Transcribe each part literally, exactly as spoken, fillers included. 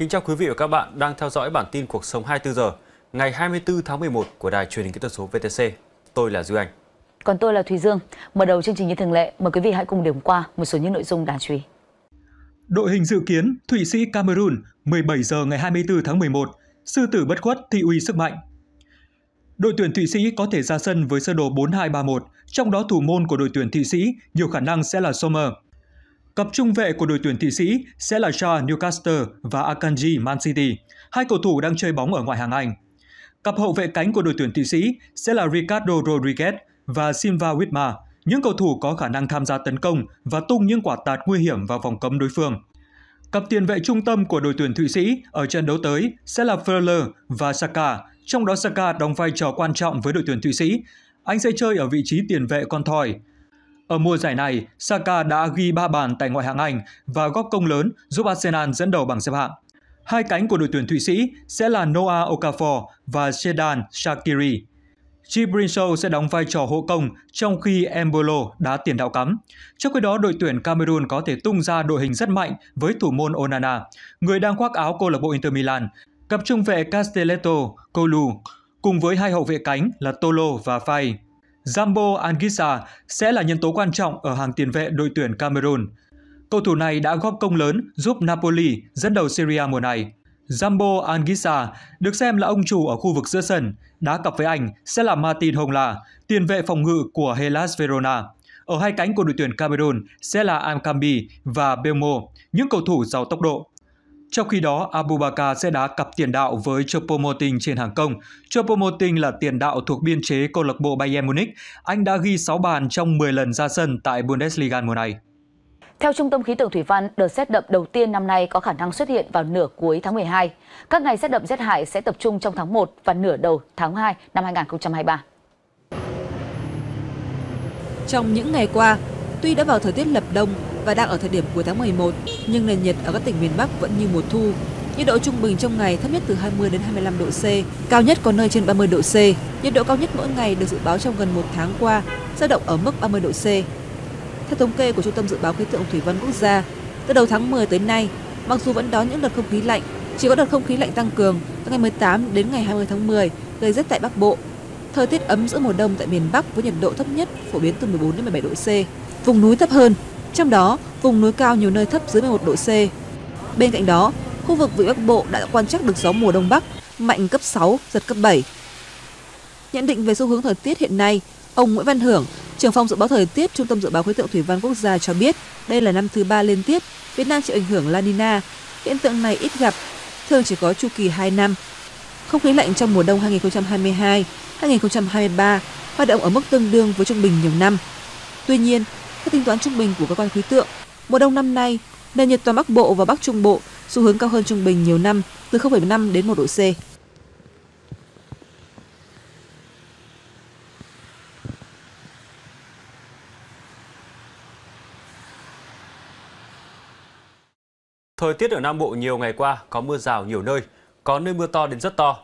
Kính chào quý vị và các bạn đang theo dõi bản tin Cuộc sống hai mươi tư giờ ngày hai mươi tư tháng mười một của Đài Truyền hình Kỹ thuật số vê tê xê. Tôi là Duy Anh. Còn tôi là Thùy Dương. Mở đầu chương trình như thường lệ, mời quý vị hãy cùng điểm qua một số những nội dung đáng chú ý. Đội hình dự kiến Thụy Sĩ Cameroon mười bảy giờ ngày hai mươi tư tháng mười một, sư tử bất khuất thị uy sức mạnh. Đội tuyển Thụy Sĩ có thể ra sân với sơ đồ bốn hai ba một, trong đó thủ môn của đội tuyển Thụy Sĩ nhiều khả năng sẽ là Sommer. Cặp trung vệ của đội tuyển Thụy Sĩ sẽ là Charles Newcastle và Akanji Man City, hai cầu thủ đang chơi bóng ở ngoại hạng Anh. Cặp hậu vệ cánh của đội tuyển Thụy Sĩ sẽ là Ricardo Rodriguez và Silva Witsma, những cầu thủ có khả năng tham gia tấn công và tung những quả tạt nguy hiểm vào vòng cấm đối phương. Cặp tiền vệ trung tâm của đội tuyển Thụy Sĩ ở trận đấu tới sẽ là Feller và Saka, trong đó Saka đóng vai trò quan trọng với đội tuyển Thụy Sĩ. Anh sẽ chơi ở vị trí tiền vệ con thoi. Ở mùa giải này, Saka đã ghi ba bàn tại ngoại hạng Anh và góp công lớn giúp Arsenal dẫn đầu bảng xếp hạng. Hai cánh của đội tuyển Thụy Sĩ sẽ là Noah Okafor và Xherdan Shaqiri. Gibrinso sẽ đóng vai trò hộ công trong khi Embolo đá tiền đạo cắm. Trong khi đó, đội tuyển Cameroon có thể tung ra đội hình rất mạnh với thủ môn Onana, người đang khoác áo câu lạc bộ Inter Milan, cặp trung vệ Castelletto Colu cùng với hai hậu vệ cánh là Tolo và Faye. Zambo Anguissa sẽ là nhân tố quan trọng ở hàng tiền vệ đội tuyển Cameroon. Cầu thủ này đã góp công lớn giúp Napoli dẫn đầu Serie A mùa này. Zambo Anguissa được xem là ông chủ ở khu vực giữa sân, đá cặp với anh sẽ là Matin Hongla, tiền vệ phòng ngự của Hellas Verona. Ở hai cánh của đội tuyển Cameroon sẽ là Alkambi và Bemo, những cầu thủ giàu tốc độ. Trong khi đó, Abubakar sẽ đá cặp tiền đạo với Choupo-Moting trên hàng công. Choupo-Moting là tiền đạo thuộc biên chế câu lạc bộ Bayern Munich. Anh đã ghi sáu bàn trong mười lần ra sân tại Bundesliga mùa này. Theo Trung tâm Khí tượng Thủy văn, đợt rét đậm đầu tiên năm nay có khả năng xuất hiện vào nửa cuối tháng mười hai. Các ngày rét đậm rét hại sẽ tập trung trong tháng một và nửa đầu tháng hai năm hai nghìn không trăm hai mươi ba. Trong những ngày qua, tuy đã vào thời tiết lập đông và đang ở thời điểm cuối tháng mười một, nhưng nền nhiệt ở các tỉnh miền Bắc vẫn như mùa thu. Nhiệt độ trung bình trong ngày thấp nhất từ hai mươi đến hai mươi lăm độ C, cao nhất có nơi trên ba mươi độ C. Nhiệt độ cao nhất mỗi ngày được dự báo trong gần một tháng qua dao động ở mức ba mươi độ C. Theo thống kê của Trung tâm Dự báo Khí tượng Thủy văn Quốc gia, từ đầu tháng mười tới nay, mặc dù vẫn đón những đợt không khí lạnh, chỉ có đợt không khí lạnh tăng cường từ ngày mười tám đến ngày hai mươi tháng mười gây rét tại Bắc Bộ. Thời tiết ấm giữa mùa đông tại miền Bắc với nhiệt độ thấp nhất phổ biến từ mười bốn đến mười bảy độ C, vùng núi thấp hơn. Trong đó, vùng núi cao nhiều nơi thấp dưới mười một độ C. Bên cạnh đó, khu vực Vịnh Bắc Bộ đã quan trắc được gió mùa đông bắc mạnh cấp sáu, giật cấp bảy. Nhận định về xu hướng thời tiết hiện nay, ông Nguyễn Văn Hưởng, trưởng phòng dự báo thời tiết Trung tâm Dự báo Khí tượng Thủy văn Quốc gia cho biết, đây là năm thứ ba liên tiếp Việt Nam chịu ảnh hưởng La Nina. Hiện tượng này ít gặp, thường chỉ có chu kỳ hai năm. Không khí lạnh trong mùa đông hai nghìn không trăm hai mươi hai đến hai nghìn không trăm hai mươi ba hoạt động ở mức tương đương với trung bình nhiều năm. Tuy nhiên, theo tính toán trung bình của cơ quan khí tượng, mùa đông năm nay, nền nhiệt toàn Bắc Bộ và Bắc Trung Bộ xu hướng cao hơn trung bình nhiều năm từ không phẩy năm đến một độ C. Thời tiết ở Nam Bộ nhiều ngày qua có mưa rào nhiều nơi, có nơi mưa to đến rất to.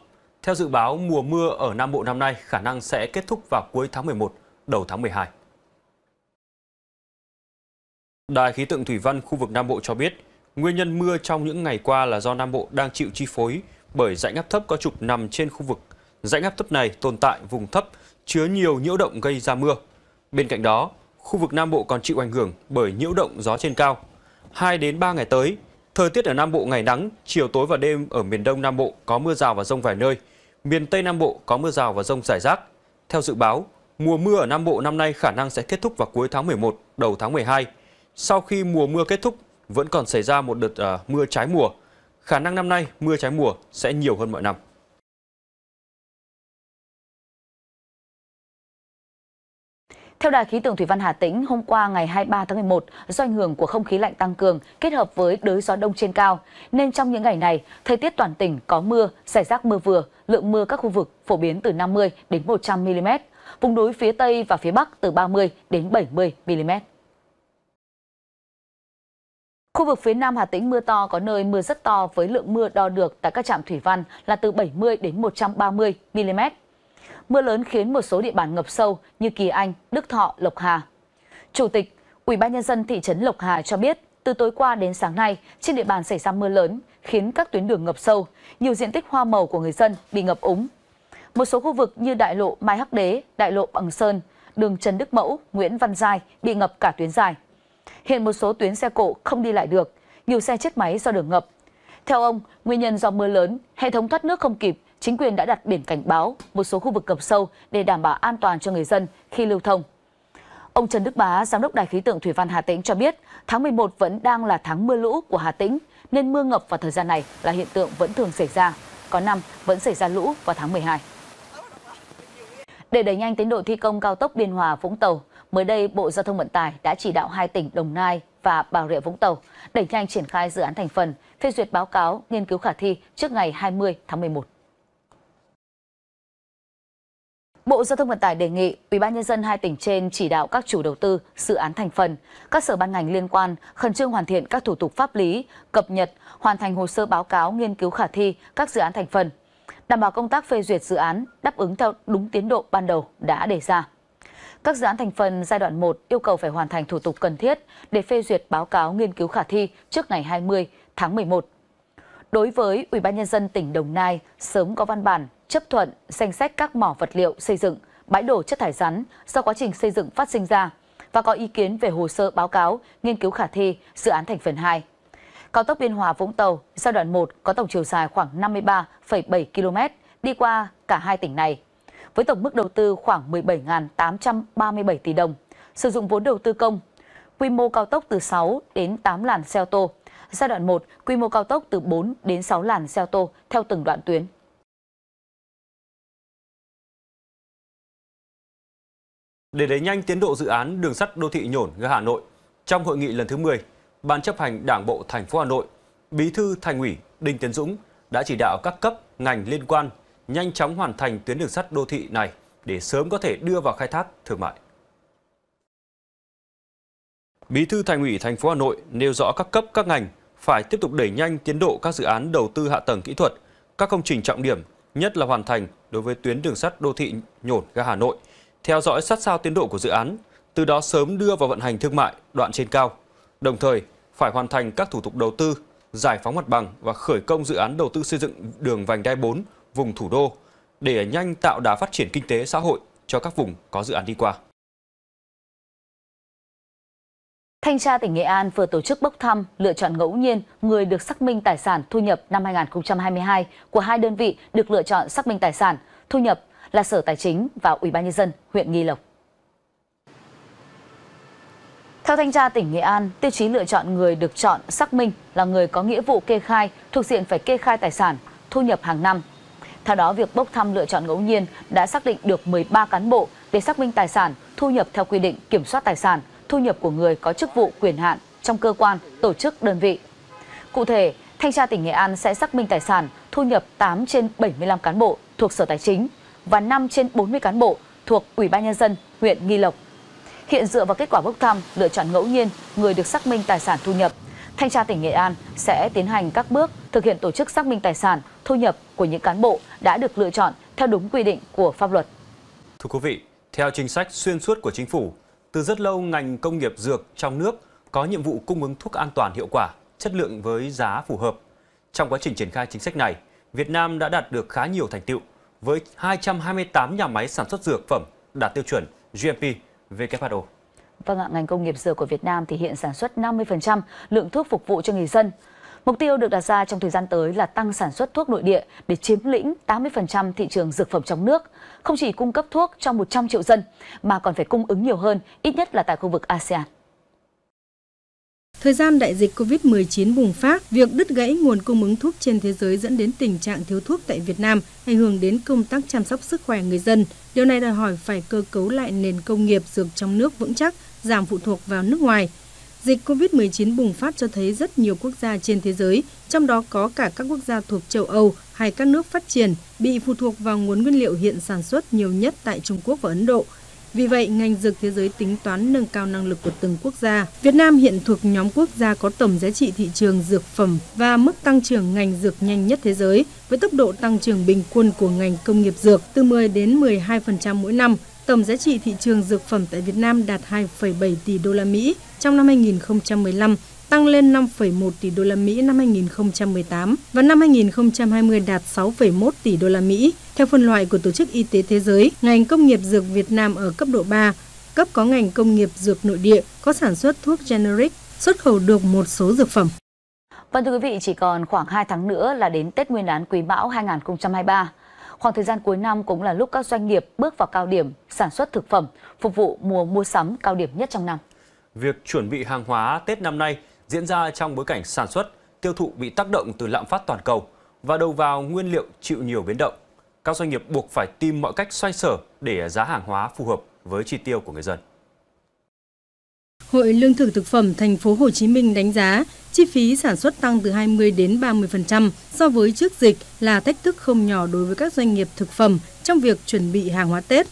Theo dự báo, mùa mưa ở Nam Bộ năm nay khả năng sẽ kết thúc vào cuối tháng mười một, đầu tháng mười hai. Đài Khí tượng Thủy văn khu vực Nam Bộ cho biết, nguyên nhân mưa trong những ngày qua là do Nam Bộ đang chịu chi phối bởi rãnh áp thấp có trục nằm trên khu vực. Rãnh áp thấp này tồn tại vùng thấp, chứa nhiều nhiễu động gây ra mưa. Bên cạnh đó, khu vực Nam Bộ còn chịu ảnh hưởng bởi nhiễu động gió trên cao. hai đến ba ngày tới, thời tiết ở Nam Bộ ngày nắng, chiều tối và đêm ở miền Đông Nam Bộ có mưa rào và dông vài nơi, miền Tây Nam Bộ có mưa rào và dông rải rác. Theo dự báo, mùa mưa ở Nam Bộ năm nay khả năng sẽ kết thúc vào cuối tháng mười một, đầu tháng mười hai. Sau khi mùa mưa kết thúc, vẫn còn xảy ra một đợt uh, mưa trái mùa. Khả năng năm nay mưa trái mùa sẽ nhiều hơn mọi năm. Theo Đài Khí tượng Thủy văn Hà Tĩnh, hôm qua ngày hai mươi ba tháng mười một, do ảnh hưởng của không khí lạnh tăng cường kết hợp với đới gió đông trên cao, nên trong những ngày này, thời tiết toàn tỉnh có mưa, rải rác mưa vừa, lượng mưa các khu vực phổ biến từ năm mươi đến một trăm mi-li-mét, vùng núi phía Tây và phía Bắc từ ba mươi đến bảy mươi mi-li-mét. Khu vực phía Nam Hà Tĩnh mưa to, có nơi mưa rất to với lượng mưa đo được tại các trạm thủy văn là từ bảy mươi đến một trăm ba mươi mi-li-mét. Mưa lớn khiến một số địa bàn ngập sâu như Kỳ Anh, Đức Thọ, Lộc Hà. Chủ tịch Ủy ban nhân dân thị trấn Lộc Hà cho biết, Từ tối qua đến sáng nay, trên địa bàn xảy ra mưa lớn khiến các tuyến đường ngập sâu, nhiều diện tích hoa màu của người dân bị ngập úng. Một số khu vực như đại lộ Mai Hắc Đế, đại lộ Bằng Sơn, đường Trần Đức Mẫu, Nguyễn Văn Giai bị ngập cả tuyến dài. Hiện một số tuyến xe cộ không đi lại được, nhiều xe chết máy do đường ngập. Theo ông, nguyên nhân do mưa lớn, hệ thống thoát nước không kịp, chính quyền đã đặt biển cảnh báo một số khu vực ngập sâu để đảm bảo an toàn cho người dân khi lưu thông. Ông Trần Đức Bá, Giám đốc Đài khí tượng Thủy văn Hà Tĩnh cho biết, tháng mười một vẫn đang là tháng mưa lũ của Hà Tĩnh, nên mưa ngập vào thời gian này là hiện tượng vẫn thường xảy ra. Có năm vẫn xảy ra lũ vào tháng mười hai. Để đẩy nhanh tiến độ thi công cao tốc Biên Hòa - Vũng Tàu, mới đây Bộ Giao thông Vận tải đã chỉ đạo hai tỉnh Đồng Nai và Bà Rịa - Vũng Tàu đẩy nhanh triển khai dự án thành phần, phê duyệt báo cáo nghiên cứu khả thi trước ngày hai mươi tháng mười một. Bộ Giao thông Vận tải đề nghị Ủy ban nhân dân hai tỉnh trên chỉ đạo các chủ đầu tư, dự án thành phần, các sở ban ngành liên quan khẩn trương hoàn thiện các thủ tục pháp lý, cập nhật, hoàn thành hồ sơ báo cáo nghiên cứu khả thi các dự án thành phần, đảm bảo công tác phê duyệt dự án đáp ứng theo đúng tiến độ ban đầu đã đề ra. Các dự án thành phần giai đoạn một yêu cầu phải hoàn thành thủ tục cần thiết để phê duyệt báo cáo nghiên cứu khả thi trước ngày hai mươi tháng mười một. Đối với Ủy ban nhân dân tỉnh Đồng Nai, sớm có văn bản chấp thuận danh sách các mỏ vật liệu xây dựng, bãi đổ chất thải rắn do quá trình xây dựng phát sinh ra và có ý kiến về hồ sơ báo cáo nghiên cứu khả thi dự án thành phần hai. Cao tốc Biên Hòa - Vũng Tàu giai đoạn một có tổng chiều dài khoảng năm mươi ba phẩy bảy ki lô mét đi qua cả hai tỉnh này, với tổng mức đầu tư khoảng mười bảy nghìn tám trăm ba mươi bảy tỷ đồng, sử dụng vốn đầu tư công, quy mô cao tốc từ sáu đến tám làn xe ô tô. Giai đoạn một, quy mô cao tốc từ bốn đến sáu làn xe ô tô theo từng đoạn tuyến. Để đẩy nhanh tiến độ dự án đường sắt đô thị Nhổn ga Hà Nội, trong hội nghị lần thứ mười, Ban chấp hành Đảng bộ thành phố Hà Nội, Bí thư Thành ủy Đinh Tiến Dũng đã chỉ đạo các cấp, ngành liên quan nhanh chóng hoàn thành tuyến đường sắt đô thị này để sớm có thể đưa vào khai thác thương mại. Bí thư Thành ủy thành phố Hà Nội nêu rõ các cấp, các ngành phải tiếp tục đẩy nhanh tiến độ các dự án đầu tư hạ tầng kỹ thuật, các công trình trọng điểm, nhất là hoàn thành đối với tuyến đường sắt đô thị Nhổn ga Hà Nội, theo dõi sát sao tiến độ của dự án, từ đó sớm đưa vào vận hành thương mại đoạn trên cao. Đồng thời, phải hoàn thành các thủ tục đầu tư, giải phóng mặt bằng và khởi công dự án đầu tư xây dựng đường vành đai bốn vùng thủ đô để nhanh tạo đà phát triển kinh tế xã hội cho các vùng có dự án đi qua. Thanh tra tỉnh Nghệ An vừa tổ chức bốc thăm, lựa chọn ngẫu nhiên người được xác minh tài sản thu nhập năm hai nghìn không trăm hai mươi hai của hai đơn vị được lựa chọn xác minh tài sản thu nhập là Sở Tài chính và Ủy ban nhân dân huyện Nghi Lộc. Theo thanh tra tỉnh Nghệ An, tiêu chí lựa chọn người được chọn xác minh là người có nghĩa vụ kê khai, thuộc diện phải kê khai tài sản, thu nhập hàng năm. Theo đó, việc bốc thăm lựa chọn ngẫu nhiên đã xác định được mười ba cán bộ để xác minh tài sản, thu nhập theo quy định kiểm soát tài sản, thu nhập của người có chức vụ quyền hạn trong cơ quan, tổ chức, đơn vị. Cụ thể, thanh tra tỉnh Nghệ An sẽ xác minh tài sản, thu nhập tám trên bảy mươi lăm cán bộ thuộc Sở Tài chính và năm trên bốn mươi cán bộ thuộc Ủy ban nhân dân huyện Nghi Lộc. Hiện dựa vào kết quả bốc thăm, lựa chọn ngẫu nhiên người được xác minh tài sản thu nhập, thanh tra tỉnh Nghệ An sẽ tiến hành các bước thực hiện tổ chức xác minh tài sản, thu nhập của những cán bộ đã được lựa chọn theo đúng quy định của pháp luật. Thưa quý vị, theo chính sách xuyên suốt của chính phủ, từ rất lâu ngành công nghiệp dược trong nước có nhiệm vụ cung ứng thuốc an toàn hiệu quả, chất lượng với giá phù hợp. Trong quá trình triển khai chính sách này, Việt Nam đã đạt được khá nhiều thành tựu với hai trăm hai mươi tám nhà máy sản xuất dược phẩm đạt tiêu chuẩn giê em pê vê kép hát o. Vâng ạ, ngành công nghiệp dược của Việt Nam thì hiện sản xuất năm mươi phần trăm lượng thuốc phục vụ cho người dân. Mục tiêu được đặt ra trong thời gian tới là tăng sản xuất thuốc nội địa để chiếm lĩnh tám mươi phần trăm thị trường dược phẩm trong nước, không chỉ cung cấp thuốc cho một trăm triệu dân mà còn phải cung ứng nhiều hơn, ít nhất là tại khu vực a sê an. Thời gian đại dịch Covid mười chín bùng phát, việc đứt gãy nguồn cung ứng thuốc trên thế giới dẫn đến tình trạng thiếu thuốc tại Việt Nam, ảnh hưởng đến công tác chăm sóc sức khỏe người dân. Điều này đòi hỏi phải cơ cấu lại nền công nghiệp dược trong nước vững chắc, giảm phụ thuộc vào nước ngoài. Dịch Covid mười chín bùng phát cho thấy rất nhiều quốc gia trên thế giới, trong đó có cả các quốc gia thuộc châu Âu hay các nước phát triển, bị phụ thuộc vào nguồn nguyên liệu hiện sản xuất nhiều nhất tại Trung Quốc và Ấn Độ. Vì vậy, ngành dược thế giới tính toán nâng cao năng lực của từng quốc gia. Việt Nam hiện thuộc nhóm quốc gia có tổng giá trị thị trường dược phẩm và mức tăng trưởng ngành dược nhanh nhất thế giới, với tốc độ tăng trưởng bình quân của ngành công nghiệp dược từ mười đến mười hai phần trăm mỗi năm. Tổng giá trị thị trường dược phẩm tại Việt Nam đạt hai phẩy bảy tỷ đô la Mỹ trong năm hai nghìn không trăm mười lăm, tăng lên năm phẩy một tỷ đô la Mỹ năm hai nghìn không trăm mười tám và năm hai nghìn không trăm hai mươi đạt sáu phẩy một tỷ đô la Mỹ. Theo phân loại của Tổ chức Y tế Thế giới, ngành công nghiệp dược Việt Nam ở cấp độ ba, cấp có ngành công nghiệp dược nội địa, có sản xuất thuốc generic, xuất khẩu được một số dược phẩm. Vâng thưa quý vị, chỉ còn khoảng hai tháng nữa là đến Tết Nguyên đán Quý Mão hai nghìn không trăm hai mươi ba. Khoảng thời gian cuối năm cũng là lúc các doanh nghiệp bước vào cao điểm sản xuất thực phẩm, phục vụ mùa mua sắm cao điểm nhất trong năm. Việc chuẩn bị hàng hóa Tết năm nay diễn ra trong bối cảnh sản xuất, tiêu thụ bị tác động từ lạm phát toàn cầu và đầu vào nguyên liệu chịu nhiều biến động. Các doanh nghiệp buộc phải tìm mọi cách xoay sở để giá hàng hóa phù hợp với chi tiêu của người dân. Hội Lương thực Thực phẩm Thành phố Hồ Chí Minh đánh giá chi phí sản xuất tăng từ hai mươi đến ba mươi phần trăm so với trước dịch là thách thức không nhỏ đối với các doanh nghiệp thực phẩm trong việc chuẩn bị hàng hóa Tết.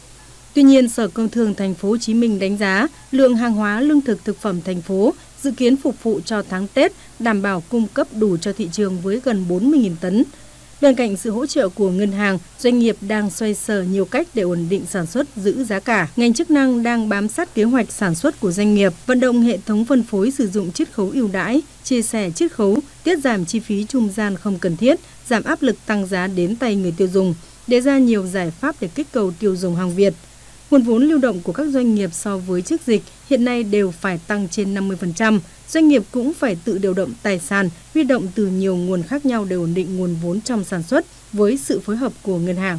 Tuy nhiên, Sở Công Thương Thành phố Hồ Chí Minh đánh giá lượng hàng hóa lương thực thực phẩm thành phố dự kiến phục vụ cho tháng Tết đảm bảo cung cấp đủ cho thị trường với gần bốn mươi nghìn tấn. Bên cạnh sự hỗ trợ của ngân hàng, doanh nghiệp đang xoay sở nhiều cách để ổn định sản xuất, giữ giá cả. Ngành chức năng đang bám sát kế hoạch sản xuất của doanh nghiệp, vận động hệ thống phân phối sử dụng chiết khấu ưu đãi, chia sẻ chiết khấu, tiết giảm chi phí trung gian không cần thiết, giảm áp lực tăng giá đến tay người tiêu dùng, đề ra nhiều giải pháp để kích cầu tiêu dùng hàng Việt. Nguồn vốn lưu động của các doanh nghiệp so với trước dịch hiện nay đều phải tăng trên năm mươi phần trăm. Doanh nghiệp cũng phải tự điều động tài sản, huy động từ nhiều nguồn khác nhau để ổn định nguồn vốn trong sản xuất với sự phối hợp của ngân hàng.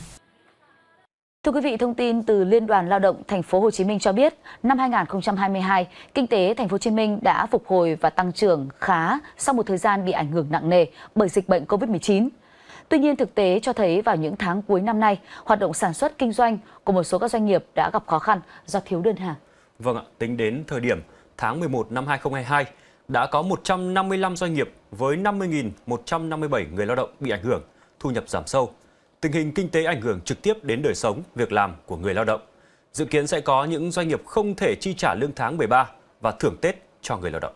Thưa quý vị, thông tin từ Liên đoàn Lao động Thành phố Hồ Chí Minh cho biết, năm hai nghìn không trăm hai mươi hai, kinh tế Thành phố Hồ Chí Minh đã phục hồi và tăng trưởng khá sau một thời gian bị ảnh hưởng nặng nề bởi dịch bệnh Covid mười chín. Tuy nhiên, thực tế cho thấy vào những tháng cuối năm nay, hoạt động sản xuất kinh doanh của một số các doanh nghiệp đã gặp khó khăn do thiếu đơn hàng. Vâng ạ, tính đến thời điểm tháng mười một năm hai nghìn không trăm hai mươi hai, đã có một trăm năm mươi lăm doanh nghiệp với năm mươi nghìn một trăm năm mươi bảy người lao động bị ảnh hưởng, thu nhập giảm sâu. Tình hình kinh tế ảnh hưởng trực tiếp đến đời sống, việc làm của người lao động. Dự kiến sẽ có những doanh nghiệp không thể chi trả lương tháng mười ba và thưởng Tết cho người lao động.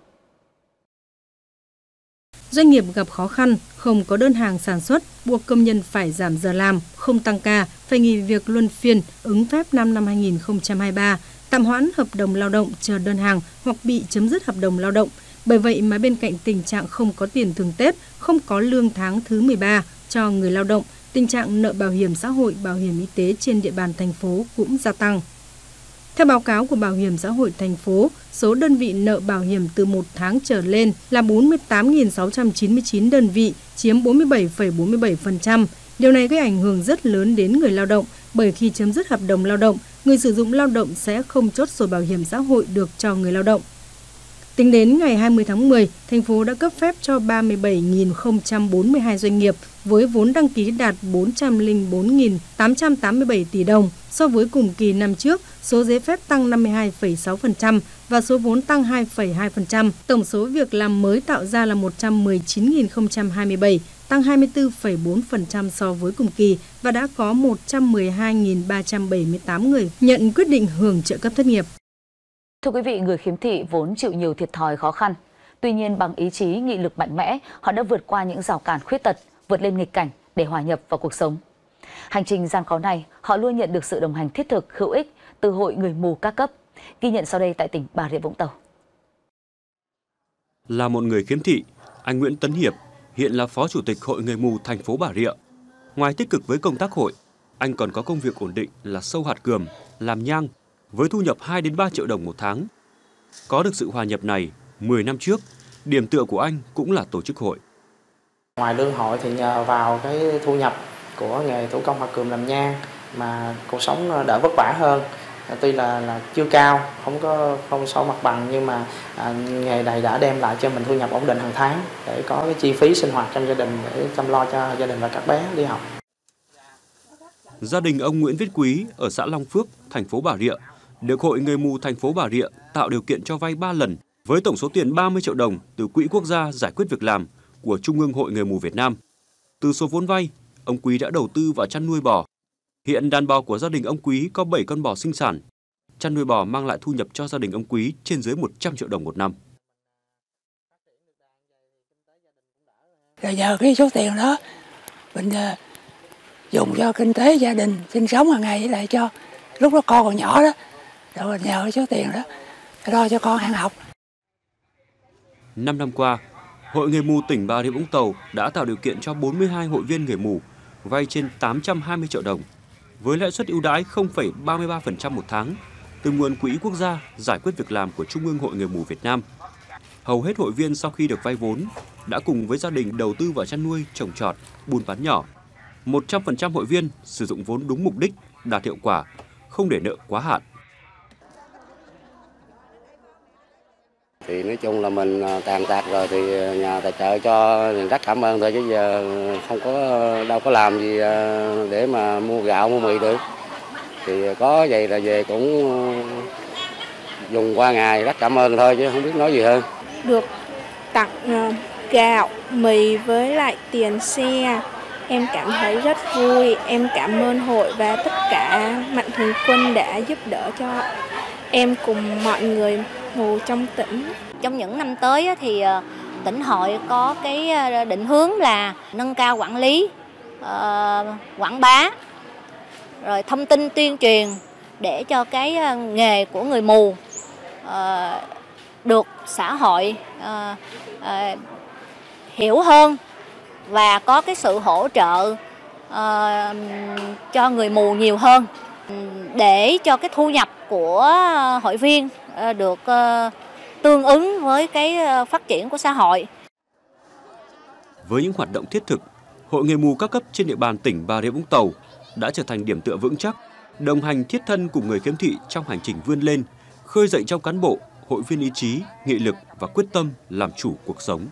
Doanh nghiệp gặp khó khăn, không có đơn hàng sản xuất, buộc công nhân phải giảm giờ làm, không tăng ca, phải nghỉ việc luân phiên, ứng phép năm năm hai nghìn không trăm hai mươi ba, tạm hoãn hợp đồng lao động chờ đơn hàng hoặc bị chấm dứt hợp đồng lao động. Bởi vậy mà bên cạnh tình trạng không có tiền thưởng Tết, không có lương tháng thứ mười ba cho người lao động, tình trạng nợ bảo hiểm xã hội, bảo hiểm y tế trên địa bàn thành phố cũng gia tăng. Theo báo cáo của Bảo hiểm xã hội thành phố, số đơn vị nợ bảo hiểm từ một tháng trở lên là bốn mươi tám nghìn sáu trăm chín mươi chín đơn vị, chiếm bốn mươi bảy phẩy bốn mươi bảy phần trăm. Điều này gây ảnh hưởng rất lớn đến người lao động, bởi khi chấm dứt hợp đồng lao động, người sử dụng lao động sẽ không chốt sổ bảo hiểm xã hội được cho người lao động. Tính đến ngày hai mươi tháng mười, thành phố đã cấp phép cho ba mươi bảy nghìn không trăm bốn mươi hai doanh nghiệp với vốn đăng ký đạt bốn trăm linh bốn nghìn tám trăm tám mươi bảy tỷ đồng. So với cùng kỳ năm trước, số giấy phép tăng năm mươi hai phẩy sáu phần trăm và số vốn tăng hai phẩy hai phần trăm. Tổng số việc làm mới tạo ra là một trăm mười chín nghìn không trăm hai mươi bảy, tăng hai mươi tư phẩy bốn phần trăm so với cùng kỳ và đã có một trăm mười hai nghìn ba trăm bảy mươi tám người nhận quyết định hưởng trợ cấp thất nghiệp. Thưa quý vị, người khiếm thị vốn chịu nhiều thiệt thòi khó khăn. Tuy nhiên, bằng ý chí, nghị lực mạnh mẽ, họ đã vượt qua những rào cản khuyết tật, vượt lên nghịch cảnh để hòa nhập vào cuộc sống. Hành trình gian khó này, họ luôn nhận được sự đồng hành thiết thực, hữu ích từ Hội Người Mù các cấp. Ghi nhận sau đây tại tỉnh Bà Rịa Vũng Tàu. Là một người khiếm thị, anh Nguyễn Tấn Hiệp hiện là Phó Chủ tịch Hội Người Mù thành phố Bà Rịa. Ngoài tích cực với công tác hội, anh còn có công việc ổn định là sâu hạt cườm, làm nhang, với thu nhập hai đến ba triệu đồng một tháng. Có được sự hòa nhập này, mười năm trước, điểm tựa của anh cũng là tổ chức hội. Ngoài lương hội thì nhờ vào cái thu nhập của nghề thủ công hoặc cườm làm nhang mà cuộc sống đỡ vất vả hơn. Tuy là, là chưa cao, không có không sâu mặt bằng nhưng mà à, nghề này đã đem lại cho mình thu nhập ổn định hàng tháng để có cái chi phí sinh hoạt trong gia đình để chăm lo cho gia đình và các bé đi học. Gia đình ông Nguyễn Viết Quý ở xã Long Phước, thành phố Bà Rịa được Hội Người Mù thành phố Bà Rịa tạo điều kiện cho vay ba lần với tổng số tiền ba mươi triệu đồng từ Quỹ Quốc gia Giải quyết Việc làm của Trung ương Hội Người Mù Việt Nam. Từ số vốn vay, ông Quý đã đầu tư vào chăn nuôi bò. Hiện đàn bò của gia đình ông Quý có bảy con bò sinh sản. Chăn nuôi bò mang lại thu nhập cho gia đình ông Quý trên dưới một trăm triệu đồng một năm. Rồi giờ cái số tiền đó, mình dùng cho kinh tế gia đình, sinh sống hàng ngày, với lại cho lúc đó con còn nhỏ đó, rồi nhờ số tiền đó lo cho con ăn học. năm năm qua, Hội Người Mù tỉnh Bà Rịa Vũng Tàu đã tạo điều kiện cho bốn mươi hai hội viên người mù vay trên tám trăm hai mươi triệu đồng với lãi suất ưu đãi không phẩy ba mươi ba phần trăm một tháng từ nguồn Quỹ Quốc gia Giải quyết Việc làm của Trung ương Hội Người Mù Việt Nam. Hầu hết hội viên sau khi được vay vốn đã cùng với gia đình đầu tư vào chăn nuôi, trồng trọt, buôn bán nhỏ. một trăm phần trăm hội viên sử dụng vốn đúng mục đích, đạt hiệu quả, không để nợ quá hạn. Thì nói chung là mình tàn tật rồi thì nhà tài trợ cho mình rất cảm ơn thôi, chứ giờ không có đâu có làm gì để mà mua gạo mua mì được. Thì có vậy là về cũng dùng qua ngày, rất cảm ơn thôi chứ không biết nói gì hơn. Được tặng gạo, mì với lại tiền xe, em cảm thấy rất vui. Em cảm ơn hội và tất cả mạnh thường quân đã giúp đỡ cho em cùng mọi người mù trong tỉnh. Trong những năm tới thì tỉnh hội có cái định hướng là nâng cao quản lý, quảng bá, rồi thông tin tuyên truyền để cho cái nghề của người mù được xã hội hiểu hơn và có cái sự hỗ trợ cho người mù nhiều hơn để cho cái thu nhập của hội viên được tương ứng với cái phát triển của xã hội. Với những hoạt động thiết thực, Hội Người Mù các cấp trên địa bàn tỉnh Bà Rịa Vũng Tàu đã trở thành điểm tựa vững chắc, đồng hành thiết thân cùng người khiếm thị trong hành trình vươn lên, khơi dậy trong cán bộ, hội viên ý chí, nghị lực và quyết tâm làm chủ cuộc sống.